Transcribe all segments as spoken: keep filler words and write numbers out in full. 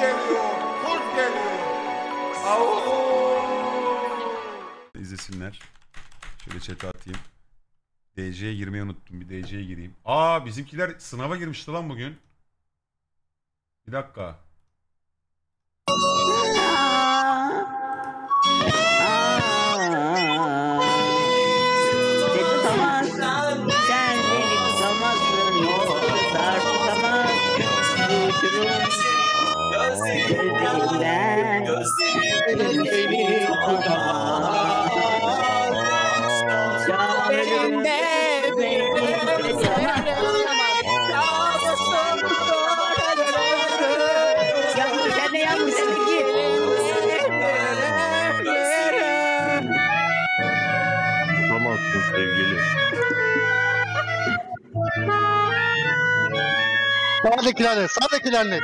geliyor, kurt geliyor. Avuuu. İzlesinler. Şöyle chat'e atayım. D C'ye girmeyi unuttum. Bir D C'ye gireyim. Aa, bizimkiler sınava girmişti lan bugün. Bir dakika. Gözlerim, gözlerim beni tutamaz. Şahlarımda beni tutamaz. Yağmasın tutamaz. Yağmur sen de yağmur sen de gir. Tutamazsın sevgili. Sağdaki lanet, sağdaki lanet.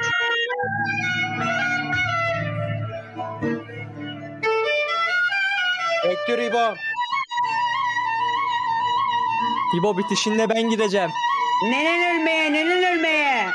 Öktür İbo. İbo bitişinde ben gideceğim. Nenen ölmeye, nenen ölmeye.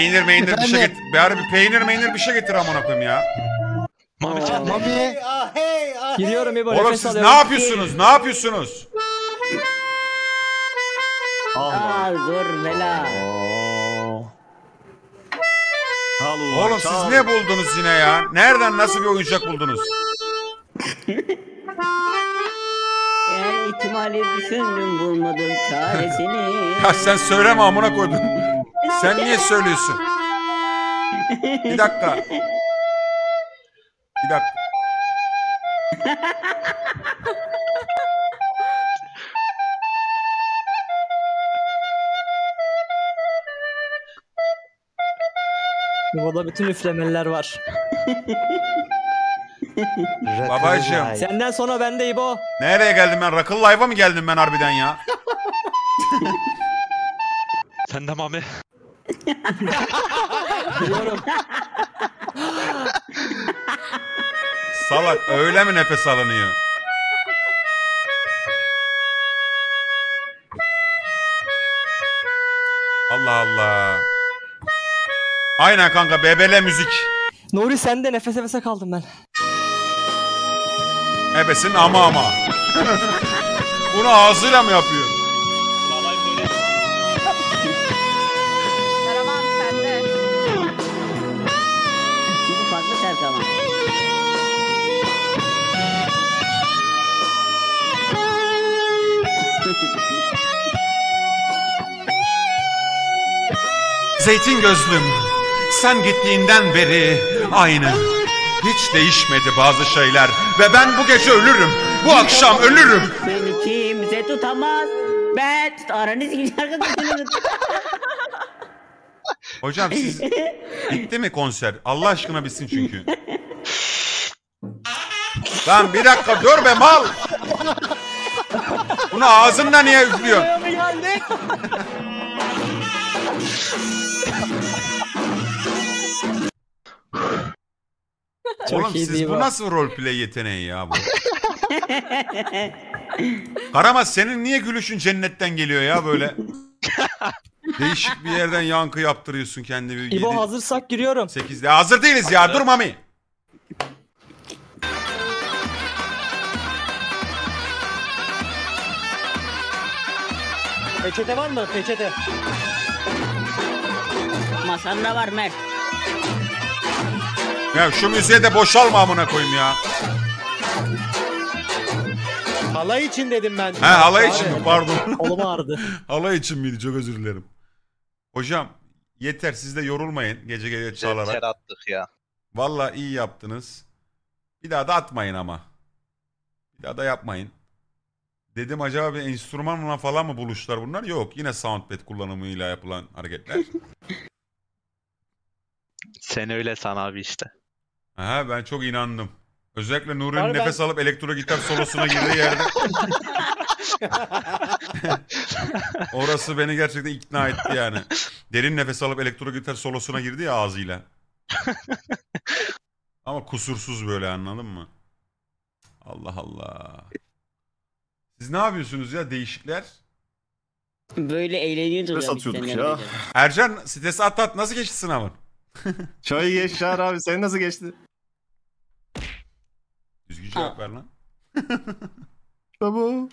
Peynir meynir bir şey getir. Bari bir peynir meynir bir şey getir amına koyayım ya. Mami. Mami. Gidiyorum İbo. Oğlum siz ne yapıyorsunuz? Ne yapıyorsunuz? Allah. Dur bela. Oğlum siz ne buldunuz yine ya? Nereden nasıl bir oyuncak buldunuz? Eğer ihtimali düşündüm bulmadım çaresini. Ya sen söyleme amına koydun. Sen niye söylüyorsun? Bir dakika. Bir dakika. Burada bütün üflemeler var. Babacığım. Senden sonra ben de İbo. Nereye geldim ben? Rakıl Live'a mı geldim ben harbiden ya? Sen de Mami. Biliyorum. Salak öyle mi nefes alınıyor? Allah Allah. Aynen kanka, bebele müzik. Nuri sen de nefes nefese kaldım ben. Ebesin ama ama. Bunu ağzıyla mı yapıyor? Zeytin gözlüm, sen gittiğinden beri aynı. Hiç değişmedi bazı şeyler ve ben bu gece ölürüm, bu akşam ölürüm. Beni kimse tutamaz, ben aranız gibi arkadaşlarınız. Hocam siz bitti mi konser? Allah aşkına bitsin çünkü. Lan bir dakika dur be mal. Bunu ağzınla niye üflüyorsun? Oğlum siz bu var. Nasıl roleplay yeteneği ya bu? Karamaz senin niye gülüşün cennetten geliyor ya böyle? Değişik bir yerden yankı yaptırıyorsun kendini. İbo yedi, hazırsak giriyorum. sekizde hazır değiliz ya, dur Mami. Peçete var mı? Peçete. Masanda var Mert. Ya şu müziğe de boşalma amına koyayım ya. Halay için dedim ben. He halay için mi? Pardon. Kolum ağrıdı. Halay için miydi? Çok özür dilerim. Hocam yeter, siz de yorulmayın gece gece çalarak. Yeter attık ya. Valla iyi yaptınız. Bir daha da atmayın ama. Bir daha da yapmayın. Dedim acaba bir enstrümanla falan mı buluştular bunlar? Yok, yine soundpad kullanımıyla yapılan hareketler. Sen öyle san abi işte. Aha, ben çok inandım. Özellikle Nuri'nin nefes ben... alıp elektro gitar solosuna girdiği yerde. Orası beni gerçekten ikna etti yani. Derin nefes alıp elektro gitar solosuna girdi ya ağzıyla. Ama kusursuz böyle, anladın mı? Allah Allah. Siz ne yapıyorsunuz ya değişikler? Böyle eğleniyoruz. Stres atıyorduk ya. Ercan stres at at, nasıl geçti sınavın? Çayı geç Şahar abi, senin nasıl geçti? Düzgün cevap ver lan. Tamam.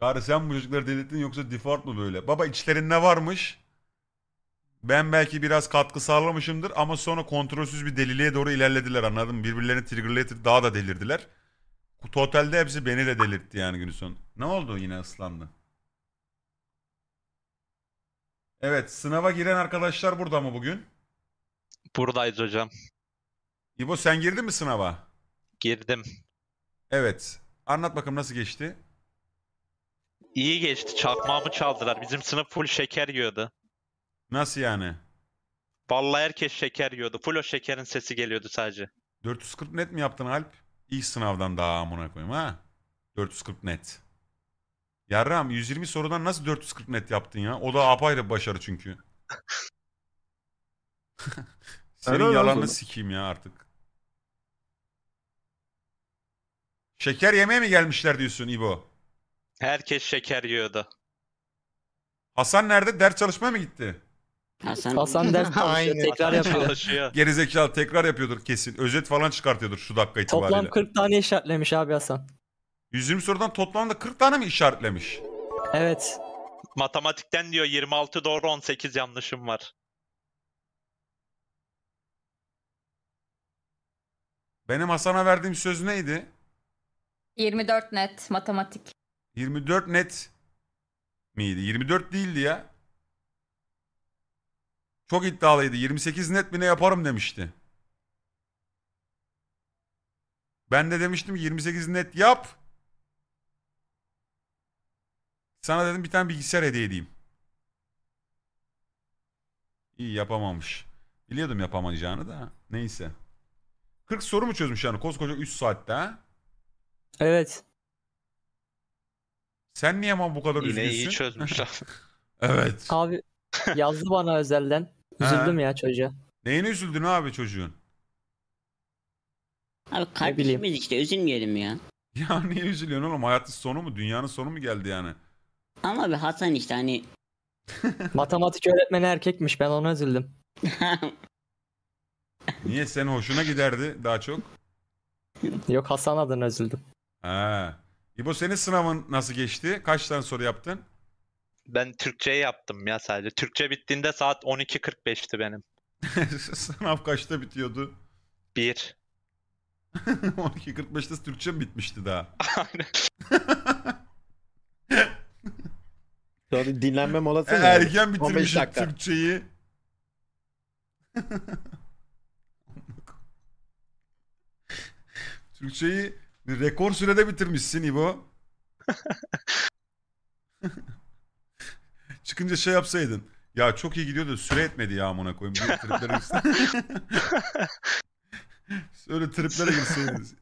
Çağrı sen bu çocukları delirttin yoksa default mu böyle? Baba içlerinde varmış. Ben belki biraz katkı sağlamışımdır ama sonra kontrolsüz bir deliliğe doğru ilerlediler, anladın mı? Birbirlerini triggerlatıp daha da delirdiler. Totalde hepsi beni de delirtti yani günün sonu. Ne oldu, yine ıslandı? Evet, sınava giren arkadaşlar burada mı bugün? Buradayız hocam. İbo sen girdin mi sınava? Girdim. Evet. Anlat bakalım nasıl geçti? İyi geçti. Çakmağımı çaldılar. Bizim sınıf full şeker yiyordu. Nasıl yani? Vallahi herkes şeker yiyordu. Full o şekerin sesi geliyordu sadece. dört yüz kırk net mi yaptın Alp? İlk sınavdan daha amına koyayım ha. dört yüz kırk net. Yarram yüz yirmi sorudan nasıl dört yüz kırk net yaptın ya? O da apayrı başarı çünkü. Senin yalanını sikeyim ya artık. Şeker yemeye mi gelmişler diyorsun İbo? Herkes şeker yiyordu. Hasan nerede? Ders çalışmaya mı gitti? Hasan, Hasan ders çalışıyor. Tekrar yapıyor. Gerizekalı tekrar yapıyordur kesin. Özet falan çıkartıyordur şu dakika itibariyle. Toplam kırk tane işaretlemiş abi Hasan. yüz yirmi sorudan toplamda kırk tane mi işaretlemiş? Evet. Matematikten diyor yirmi altı doğru on sekiz yanlışım var. Benim Hasan'a verdiğim söz neydi? yirmi dört net matematik. yirmi dört net miydi? yirmi dört değildi ya. Çok iddialıydı. yirmi sekiz net mi ne yaparım demişti. Ben de demiştim yirmi sekiz net yap. Sana dedim bir tane bilgisayar hediye edeyim. İyi yapamamış. Biliyordum yapamayacağını da. Neyse. kırk soru mu çözmüş yani koskoca üç saatte ha? Evet. Sen niye ama bu kadar üzgünsün? Yine iyi çözmüşler. Evet. Abi yazdı bana özelden. Üzüldüm ha. Ya çocuğa. Neyine üzüldün abi çocuğun? Abi kardeşimiz işte, üzülmeyelim ya. Ya niye üzülüyorsun oğlum? Hayatın sonu mu? Dünyanın sonu mu geldi yani? Ama bir Hasan işte hani. Matematik öğretmeni erkekmiş, ben ona üzüldüm. Niye, senin hoşuna giderdi daha çok? Yok, Hasan adına üzüldüm. Ha. İbo senin sınavın nasıl geçti? Kaç tane soru yaptın? Ben Türkçe yaptım ya sadece. Türkçe bittiğinde saat on iki kırk beş'ti benim. Sınav kaçta bitiyordu? bir. on iki kırk beş'te Türkçe mi bitmişti daha? Aynen. Dinlenme molası. E, erken bitirmişim Türkçeyi. Türkçeyi rekor sürede bitirmişsin İbo. Çıkınca şey yapsaydın. Ya çok iyi gidiyordu, süre etmedi ya amına koyayım. Öyle triplere girseydiniz.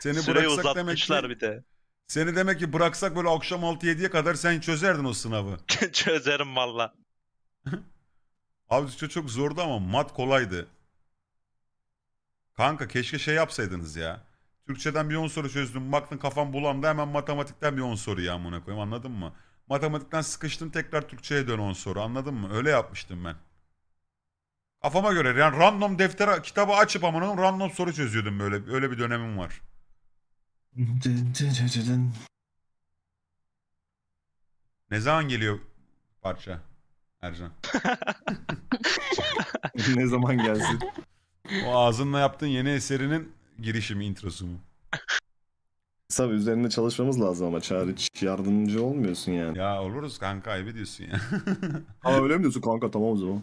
Seni süreyi bıraksak demek ki, bir de. Seni demek ki bıraksak böyle akşam altı yedi'ye kadar sen çözerdin o sınavı. Çözerim valla. Abi çok çok zordu ama mat kolaydı. Kanka keşke şey yapsaydınız ya. Türkçeden bir on soru çözdüm, baktın kafam bulandı, hemen matematikten bir on soru ya amına koyayım, anladın mı? Matematikten sıkıştın, tekrar Türkçe'ye dön on soru, anladın mı? Öyle yapmıştım ben. Kafama göre yani random deftere kitabı açıp amına koyayım random soru çözüyordum böyle. Öyle bir dönemim var. Ne zaman geliyor parça Ercan? Ne zaman gelsin? O ağzınla yaptığın yeni eserinin girişim introsu mu? Tabii üzerinde çalışmamız lazım ama Çağrı, yardımcı olmuyorsun yani. Ya oluruz kanka, kaybediyorsun ya. Aa öyle mi diyorsun kanka, tamam o zaman.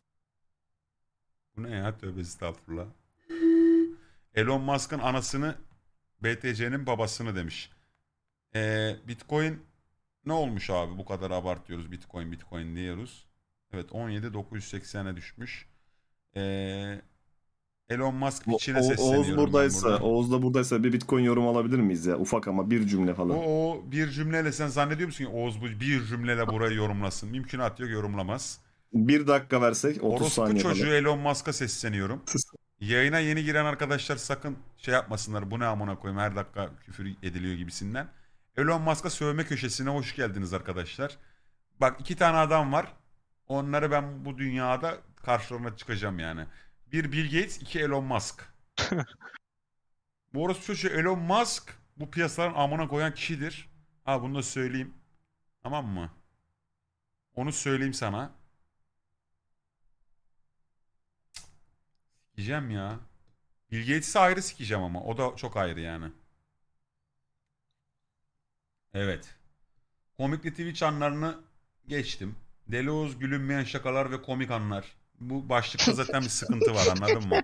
Bu ne ya, tövbe estağfurullah. Elon Musk'ın anasını B T C'nin babasını demiş. Ee, Bitcoin ne olmuş abi, bu kadar abartıyoruz Bitcoin Bitcoin diyoruz. Evet on yedi bin dokuz yüz seksen'e düşmüş. Eee Elon Musk biçine sesleniyorum. Oğuz buradaysa, burada. Oğuz da buradaysa bir Bitcoin yorum alabilir miyiz ya? Ufak ama bir cümle falan. O, o bir cümleyle sen zannediyor musun ki Oğuz bu bir cümleyle burayı yorumlasın? Mümkünat yok, yorumlamaz. Bir dakika versek otuz Orospu saniye çocuğu falan. Elon Musk'a sesleniyorum. Yayına yeni giren arkadaşlar sakın şey yapmasınlar. Bu ne amına koyayım, her dakika küfür ediliyor gibisinden. Elon Musk'a sövme köşesine hoş geldiniz arkadaşlar. Bak iki tane adam var. Onları ben bu dünyada karşılarına çıkacağım yani. Bir Bill Gates, iki Elon Musk. Bu orası çocuğu Elon Musk bu piyasaların amına koyan kişidir. Ha bunu da söyleyeyim. Tamam mı? Onu söyleyeyim sana. Sikeceğim ya. Bill Gates'i ayrı sikeceğim ama. O da çok ayrı yani. Evet. Komikli Twitch anlarını geçtim. Deli Oğuz gülünmeyen şakalar ve komik anlar. Bu başlıkta zaten bir sıkıntı var, anladın mı?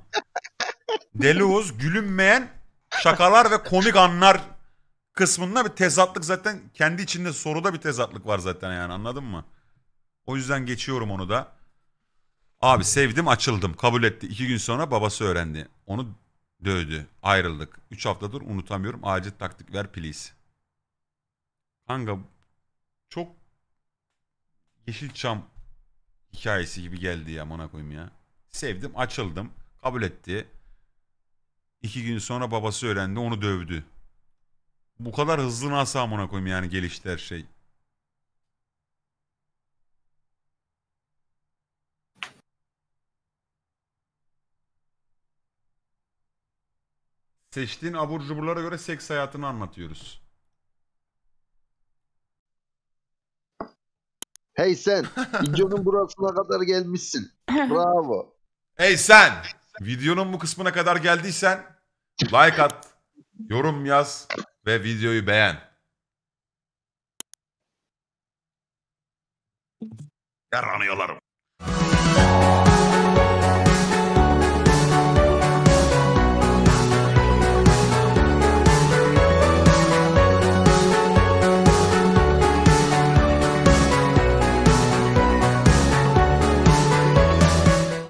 Deli Oğuz gülünmeyen şakalar ve komik anlar kısmında bir tezatlık zaten. Kendi içinde soruda bir tezatlık var zaten yani, anladın mı? O yüzden geçiyorum onu da. Abi sevdim, açıldım, kabul etti. İki gün sonra babası öğrendi. Onu dövdü, ayrıldık. Üç haftadır unutamıyorum. Acil taktik ver please. Kanka çok Yeşilçam hikayesi gibi geldi ya, amına koyayım ya. Sevdim, açıldım, kabul etti. İki gün sonra babası öğrendi, onu dövdü. Bu kadar hızlı nasıl amına koyayım yani gelişti her şey. Seçtiğin abur cuburlara göre seks hayatını anlatıyoruz. Hey sen, videonun burasına kadar gelmişsin. Bravo. Hey sen, videonun bu kısmına kadar geldiysen like at, yorum yaz ve videoyu beğen. Yaranıyorlarım.